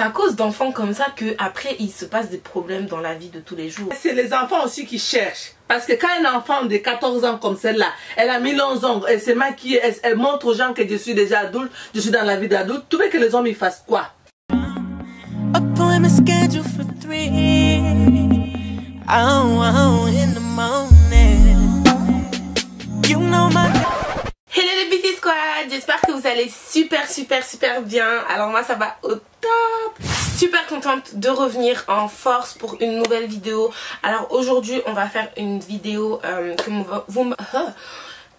C'est à cause d'enfants comme ça qu'après il se passe des problèmes dans la vie de tous les jours. C'est les enfants aussi qui cherchent. Parce que quand un enfant de 14 ans comme celle-là, elle a mis longs ongles, elle se maquille, elle montre aux gens que je suis déjà adulte, je suis dans la vie d'adulte, tu veux que les hommes ils fassent quoi? Hello les Beauty Squad, j'espère que vous allez super bien. Alors moi ça va au top. Super contente de revenir en force pour une nouvelle vidéo. Alors aujourd'hui on va faire une vidéo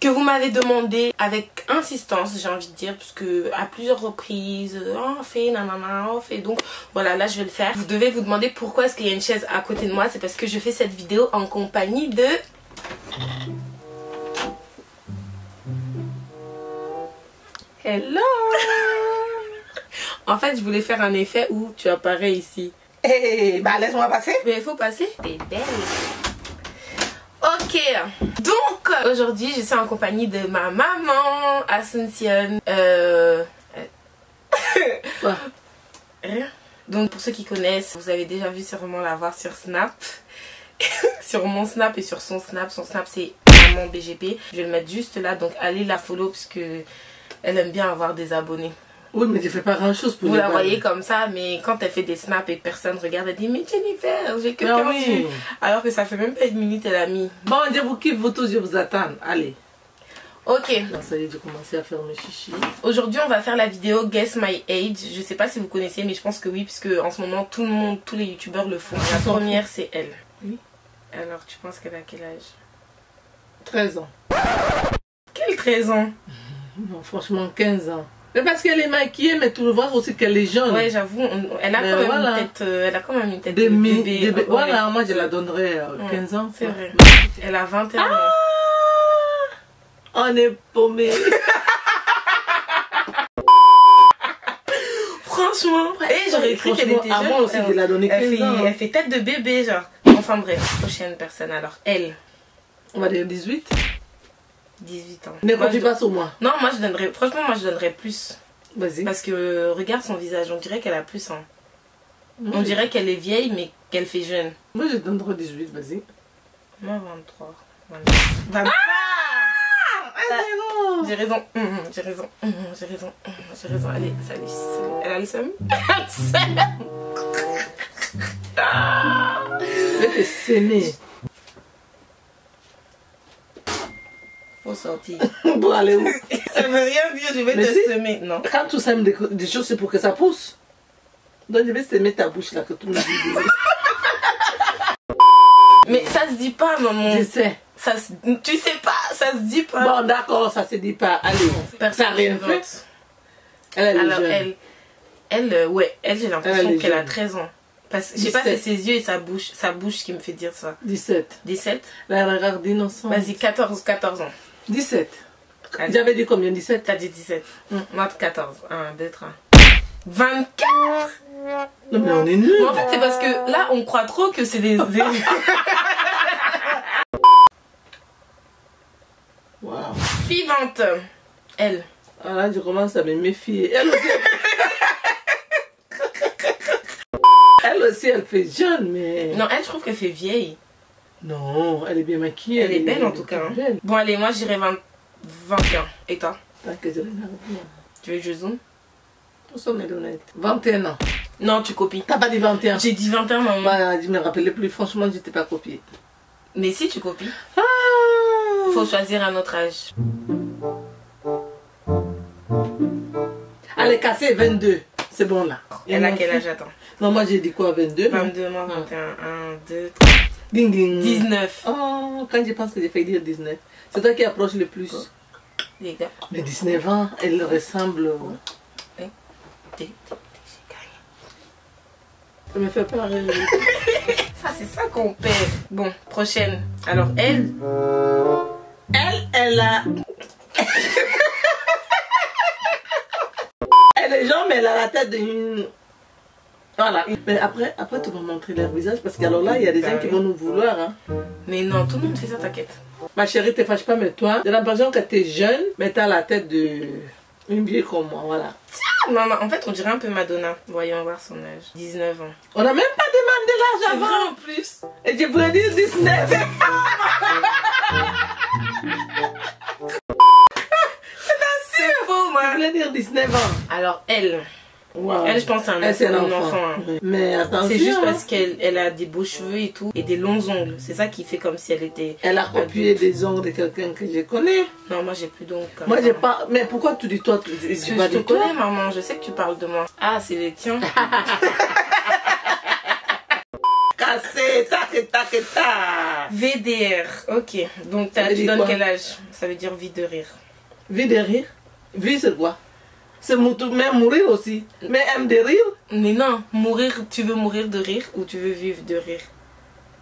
que vous m'avez demandé avec insistance, j'ai envie de dire, parce que à plusieurs reprises, oh, on fait nanana, on fait, donc voilà, là je vais le faire. Vous devez vous demander pourquoi est-ce qu'il y a une chaise à côté de moi. C'est parce que je fais cette vidéo en compagnie de... Hello. En fait je voulais faire un effet où tu apparais ici. Hey, bah laisse-moi passer. Mais il faut passer. T'es belle. Ok, donc aujourd'hui je suis en compagnie de ma maman Asuncion. Quoi? Rien. Donc pour ceux qui connaissent, vous avez déjà vu sûrement la voir sur Snap. Sur mon Snap et sur son Snap. Son Snap c'est maman BGP. Je vais le mettre juste là, donc allez la follow parce que elle aime bien avoir des abonnés. Oui, mais tu fais pas grand chose pour vous la balles. Voyez comme ça, mais quand elle fait des snaps et personne regarde, elle dit mais Jennifer, j'ai que 15 minutes. Alors que ça fait même pas une minute, elle a mis. Bon, je vous kiffe, vous tous, je vous attends. Allez. Ok. Non, ça y est, j'ai commencé à faire mes chichis. Aujourd'hui, on va faire la vidéo Guess My Age. Je sais pas si vous connaissez, mais je pense que oui, puisque en ce moment, tout le monde, tous les youtubeurs le font. La première, c'est elle. Oui. Alors, tu penses qu'elle a quel âge? 13 ans. Quel 13 ans? Non, franchement, 15 ans. Mais parce qu'elle est maquillée, mais tu le vois aussi qu'elle est jeune. Ouais, j'avoue, elle a quand même une tête, elle a quand même une tête de bébé. Voilà, moi je la donnerais 15 ans. C'est vrai. Elle a 21 ans. On est paumé. Franchement, j'aurais cru qu'elle était jeune. Avant aussi de la donner 15 ans. Elle fait tête de bébé, genre. Enfin bref, prochaine personne alors, elle. On va dire 18. 18 ans. Ne conduis pas sur moi. Non, moi je donnerais, franchement, moi je donnerais plus. Vas-y. Parce que regarde son visage, on dirait qu'elle a plus. Hein. Oui. On dirait qu'elle est vieille mais qu'elle fait jeune. Moi je donnerais 18, vas-y. Moi 23. 23. Ah, j'ai raison. J'ai raison. J'ai raison. J'ai raison. Allez, salut. Elle a le seum. Elle est sénée. Faut sortir. Pour aller où? Ça veut rien dire, je vais mais te si. Semer. Non. Quand tu sèmes des choses, c'est pour que ça pousse. Donc je vais semer ta bouche là que tout le monde dit. Mais ça se dit pas, maman. Je sais. Ça se... Tu sais pas, ça se dit pas. Bon, d'accord, ça se dit pas. Allez, personne n'a rien fait. Elle est alors, jeune. Elle, ouais, elle, j'ai l'impression qu'elle a 13 ans. Parce que je sais pas, c'est ses yeux et sa bouche qui me fait dire ça. 17. 17. La regarde innocente. Vas-y, 14 ans. 17. J'avais dit combien? 17. T'as dit 17. Moi, 14. 1, 2, 3. 24. Non, mais on est nuls. Mais en fait, c'est parce que là, on croit trop que c'est des... Waouh. Fille 20. Elle. Ah là, je commence à me méfier. Elle aussi. Elle aussi, elle fait jeune, mais... Non, elle, je trouve qu'elle fait vieille. Non, elle est bien maquillée. Elle est belle, en tout cas. Hein. Bon, allez, moi, j'irai 21. Et toi? Tu veux que je zoome? Nous sommes honnêtes. 21 ans. Non, tu copies. T'as pas dit 21. J'ai dit 21, maman. Bah, je me rappelais plus. Franchement, je t'ai pas copié. Mais si, tu copies. Ah. Faut choisir un autre âge. Allez, casser 22. C'est bon, là. Elle a quel âge? Attends. Non, moi j'ai dit quoi? 22. 22, moi 21. 1, 2, 3. Ding, ding. 19. Oh, quand je pense que j'ai fait dire 19. C'est toi qui approche le plus. Les gars. Mais 19 ans, elle ressemble. J'ai gagné. Ça me fait peur. Ça, c'est ça qu'on perd. Bon, prochaine. Alors, elle. Elle a. Elle est jeune, mais elle a la tête d'une. Voilà. Mais après tu vas montrer leur visage parce qu'alors là il y a des gens qui vont nous vouloir. Hein. Mais non, tout le monde fait ça, t'inquiète. Ma chérie, te fâche pas, mais toi, j'ai l'impression que t'es jeune, mais t'as la tête de une vieille comme moi, voilà. Tiens, maman, en fait on dirait un peu Madonna. Voyons voir son âge. 19 ans. On n'a même pas demandé l'âge avant en plus. Et tu pourrais dire 19 ans. C'est faux, moi. Je voulais dire 19 ans. Alors elle. Wow. Elle, je pense, c'est un enfant. Hein. Mais attention. C'est juste parce qu'elle a des beaux cheveux et tout, et des longs ongles. C'est ça qui fait comme si elle était. Elle a copié des ongles de quelqu'un que je connais. Non, moi j'ai plus d'ongles. Moi j'ai pas. Mais pourquoi tu dis toi? Je te connais, maman. Je sais que tu parles de moi. Ah, c'est les tiens. Cassé, tac, tac, tac. VDR. Ok. Donc tu donnes quel âge? Ça veut dire vie de rire. Vie de rire? Vie, c'est quoi? C'est même mourir aussi. Mais aime de rire. Mais non, mourir, tu veux mourir de rire ou tu veux vivre de rire?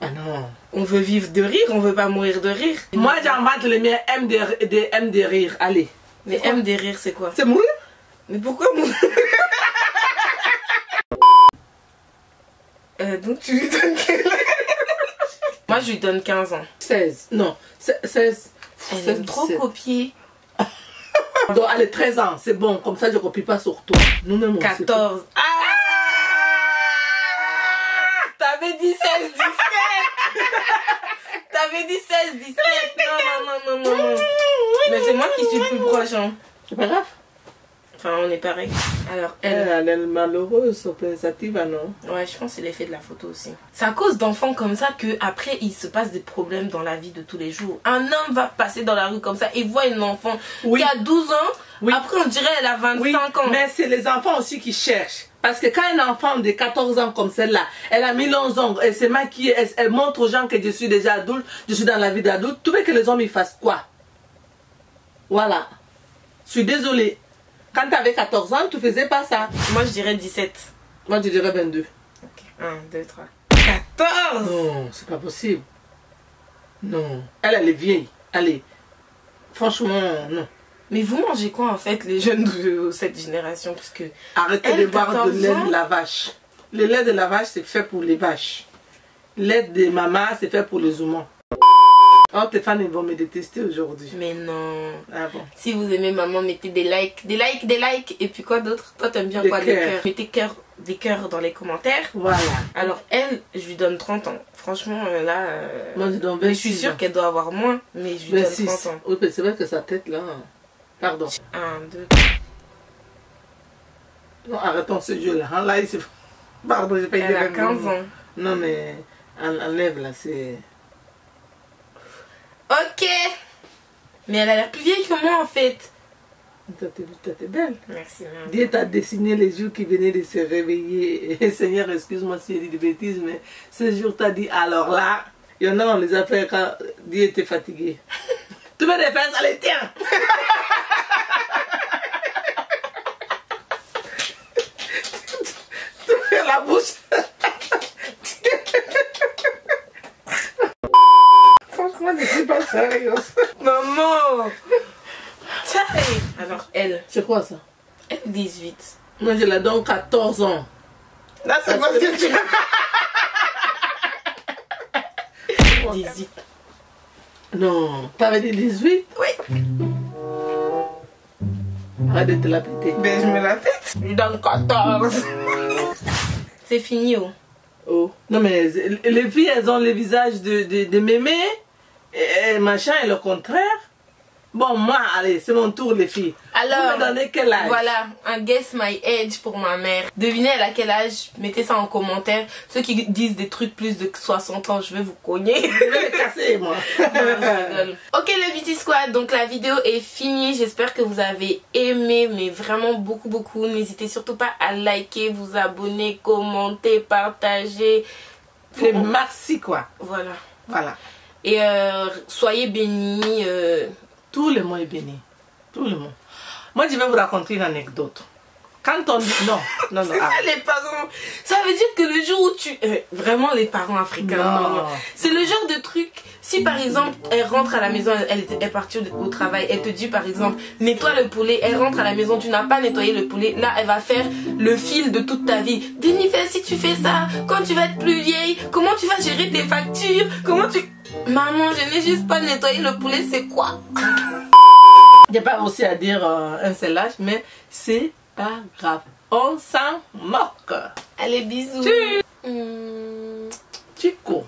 Ah non. On veut vivre de rire, on veut pas mourir de rire. Moi j'invente le mien, aime de rire, allez. Mais aime de rire c'est quoi? C'est mourir. Mais pourquoi mourir? Donc tu lui donnes quel âge? Moi je lui donne 15 ans. 16, non, 16. Elle aime trop copier. Donc, allez, 13 ans, c'est bon, comme ça je copie pas sur toi. Nous-mêmes, 14. Ah, t'avais dit 16, 17. T'avais dit 16, 17. Non. Mais c'est moi qui suis plus proche, hein. C'est pas grave. Enfin, on est pareil. Alors, elle est malheureuse, pensative, non? Ouais, je pense que c'est l'effet de la photo aussi. C'est à cause d'enfants comme ça qu'après, il se passe des problèmes dans la vie de tous les jours. Un homme va passer dans la rue comme ça et voit une enfant qui a 12 ans. Oui. Après, on dirait qu'elle a 25 ans. Mais c'est les enfants aussi qui cherchent. Parce que quand une enfant de 14 ans comme celle-là, elle a mis longs ongles, elle s'est maquillée, elle montre aux gens que je suis déjà adulte, je suis dans la vie d'adulte. Tu veux que les hommes, ils fassent quoi? Voilà. Je suis désolée. Quand tu avais 14 ans, tu faisais pas ça. Moi, je dirais 17. Moi, je dirais 22. Ok. 1, 2, 3. 14! Non, c'est pas possible. Non. Elle est vieille. Allez. Franchement, non. Mais vous mangez quoi, en fait, les jeunes de cette génération? Parce que arrêtez de boire de lait de la vache. Le lait de la vache, c'est fait pour les vaches. Le lait de maman, c'est fait pour les humains. Oh, tes fans, ils vont me détester aujourd'hui. Mais non. Ah bon. Si vous aimez maman, mettez des likes. Des likes, des likes. Et puis quoi d'autre? Toi, t'aimes bien des quoi? Des cœurs. Mettez cœur, des cœurs dans les commentaires. Voilà. Alors, elle, je lui donne 30 ans. Franchement, là... Moi, je donne 26 ans. Mais je suis sûre qu'elle doit avoir moins. Mais je lui donne 30 ans. Oui, mais c'est vrai que sa tête, là... Pardon. 1, 2, 3. Non, arrêtons ce jeu-là. Là, pardon, j'ai pas eu de règles. Elle a 15 ans. Non, mais... Enlève, là, c'est... Ok. Mais elle a l'air plus vieille que moi en fait. Toi t'es belle. Merci. Dieu t'a dessiné les jours qui venaient de se réveiller. Et Seigneur, excuse-moi si j'ai dit des bêtises, mais ce jour t'as dit alors là, il y en a on les a fait quand Dieu était fatigué. Tu veux les faire, ça les tient. Tu fais la bouche. Je suis pas sérieuse. Maman. Alors elle. C'est quoi ça? Elle 18. Moi je la donne 14 ans. Là c'est quoi ce que tu veux? 18. Non. T'avais dit 18? Oui. Arrête de te la péter. Ben je me la pète. Je donne 14. C'est fini oh. Oh. Non mais les filles elles ont les visages de mémé. Et machin et le contraire. Bon moi allez c'est mon tour les filles. Alors vous me donnez quel âge? Voilà un guess my age pour ma mère. Devinez elle a quel âge? Mettez ça en commentaire. Ceux qui disent des trucs plus de 60 ans je vais vous cogner. Je vais les casser moi. Ok le Beauty Squad, donc la vidéo est finie. J'espère que vous avez aimé. Mais vraiment beaucoup. N'hésitez surtout pas à liker, vous abonner, commenter, partager. Les merci quoi. Voilà. Et soyez bénis. Tout le monde est béni. Tout le monde. Moi, je vais vous raconter une anecdote. Quand on dit... Non. Ça, les parents. Ça veut dire que le jour où tu... vraiment, les parents africains. C'est le genre de truc... Si, par exemple, elle rentre à la maison, elle est partie au travail, elle te dit, par exemple, nettoie le poulet, elle rentre à la maison, tu n'as pas nettoyé le poulet, là, elle va faire le fil de toute ta vie. Jennifer, si tu fais ça, quand tu vas être plus vieille, comment tu vas gérer tes factures, comment tu... Maman, je n'ai juste pas nettoyé le poulet, c'est quoi? J'ai pas aussi à dire un seul âge, mais c'est... pas grave. On s'en moque. Allez, bisous. Tu cours.